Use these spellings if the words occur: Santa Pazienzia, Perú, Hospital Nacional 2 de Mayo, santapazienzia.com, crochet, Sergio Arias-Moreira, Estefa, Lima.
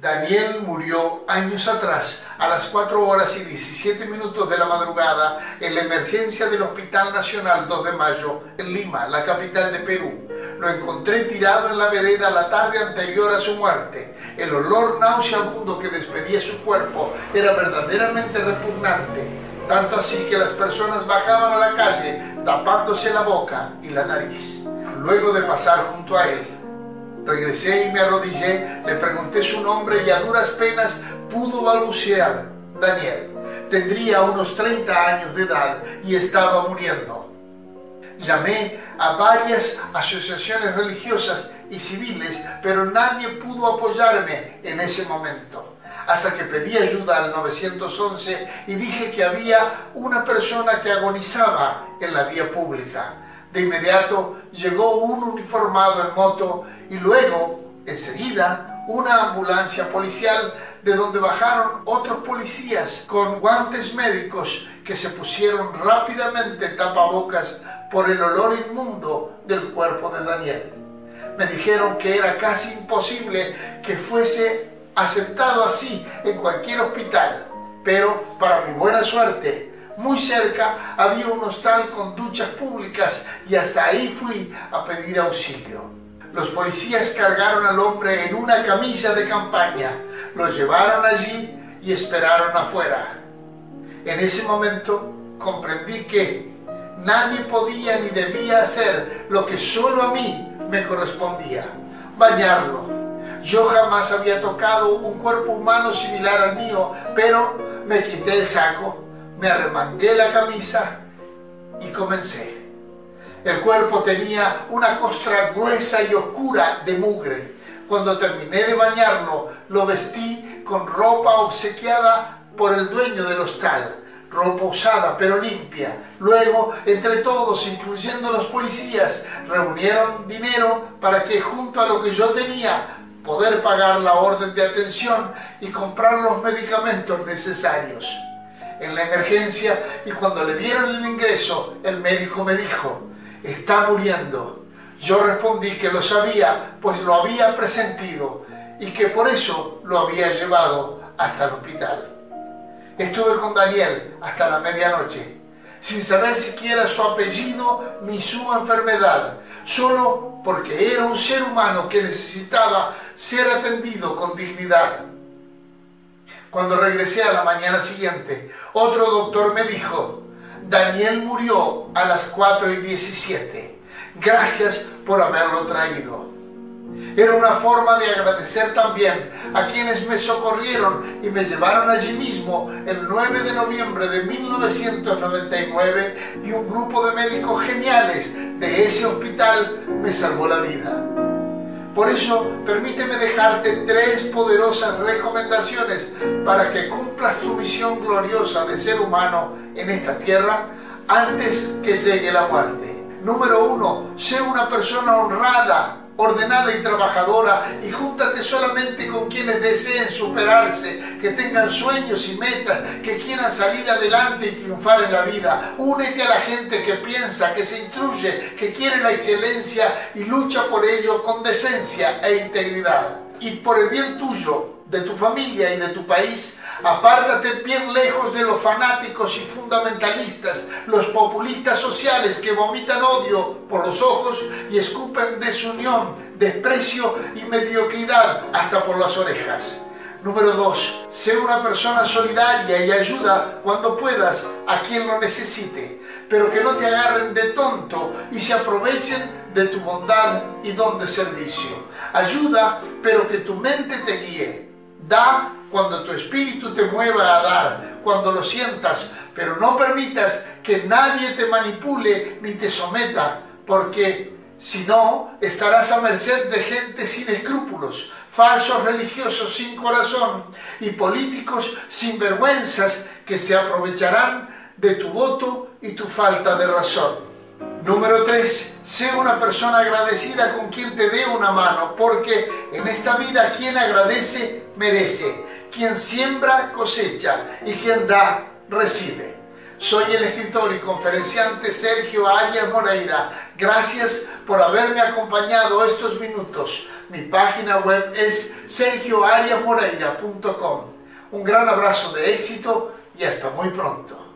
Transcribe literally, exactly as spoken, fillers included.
Daniel murió años atrás a las cuatro horas y diecisiete minutos de la madrugada en la emergencia del Hospital Nacional dos de Mayo en Lima, la capital de Perú. Lo encontré tirado en la vereda la tarde anterior a su muerte. El olor nauseabundo que despedía su cuerpo era verdaderamente repugnante, tanto así que las personas bajaban a la calle tapándose la boca y la nariz. Luego de pasar junto a él, regresé y me arrodillé, le pregunté su nombre y a duras penas pudo balbucear. Daniel tendría unos treinta años de edad y estaba muriendo. Llamé a varias asociaciones religiosas y civiles, pero nadie pudo apoyarme en ese momento, hasta que pedí ayuda al nueve once y dije que había una persona que agonizaba en la vía pública. De inmediato llegó un uniformado en moto y luego, enseguida, una ambulancia policial de donde bajaron otros policías con guantes médicos que se pusieron rápidamente tapabocas por el olor inmundo del cuerpo de Daniel. Me dijeron que era casi imposible que fuese aceptado así en cualquier hospital, pero para mi buena suerte, muy cerca había un hostal con duchas públicas y hasta ahí fui a pedir auxilio. Los policías cargaron al hombre en una camilla de campaña, lo llevaron allí y esperaron afuera. En ese momento comprendí que nadie podía ni debía hacer lo que solo a mí me correspondía: bañarlo. Yo jamás había tocado un cuerpo humano similar al mío, pero me quité el saco, me arremangué la camisa y comencé. El cuerpo tenía una costra gruesa y oscura de mugre. Cuando terminé de bañarlo, lo vestí con ropa obsequiada por el dueño del hostal, ropa usada pero limpia. Luego, entre todos, incluyendo los policías, reunieron dinero para que, junto a lo que yo tenía, poder pagar la orden de atención y comprar los medicamentos necesarios. En la emergencia y cuando le dieron el ingreso, el médico me dijo: "Está muriendo". Yo respondí que lo sabía, pues lo había presentido, y que por eso lo había llevado hasta el hospital. Estuve con Daniel hasta la medianoche, sin saber siquiera su apellido ni su enfermedad, solo porque era un ser humano que necesitaba ser atendido con dignidad. Cuando regresé a la mañana siguiente, otro doctor me dijo: "Daniel murió a las cuatro y diecisiete. Gracias por haberlo traído". Era una forma de agradecer también a quienes me socorrieron y me llevaron allí mismo el nueve de noviembre de mil novecientos noventa y nueve, y un grupo de médicos geniales de ese hospital me salvó la vida. Por eso, permíteme dejarte tres poderosas recomendaciones para que cumplas tu misión gloriosa de ser humano en esta tierra antes que llegue la muerte. Número uno, sé una persona honrada, ordenada y trabajadora, y júntate solamente con quienes deseen superarse, que tengan sueños y metas, que quieran salir adelante y triunfar en la vida. Únete a la gente que piensa, que se instruye, que quiere la excelencia y lucha por ello con decencia e integridad. Y por el bien tuyo, de tu familia y de tu país, apártate bien lejos de los fanáticos y fundamentalistas, los populistas sociales que vomitan odio por los ojos y escupen desunión, desprecio y mediocridad hasta por las orejas. Número dos, sé una persona solidaria y ayuda cuando puedas a quien lo necesite, pero que no te agarren de tonto y se aprovechen de tu bondad y don de servicio. Ayuda, pero que tu mente te guíe. Da cuando tu espíritu te mueva a dar, cuando lo sientas, pero no permitas que nadie te manipule ni te someta, porque si no, estarás a merced de gente sin escrúpulos, falsos religiosos sin corazón y políticos sin vergüenzas que se aprovecharán de tu voto y tu falta de razón. Número tres, sé una persona agradecida con quien te dé una mano, porque en esta vida quien agradece, merece. Quien siembra, cosecha, y quien da, recibe. Soy el escritor y conferenciante Sergio Arias-Moreira. Gracias por haberme acompañado estos minutos. Mi página web es sergio arias moreira punto com. Un gran abrazo de éxito y hasta muy pronto.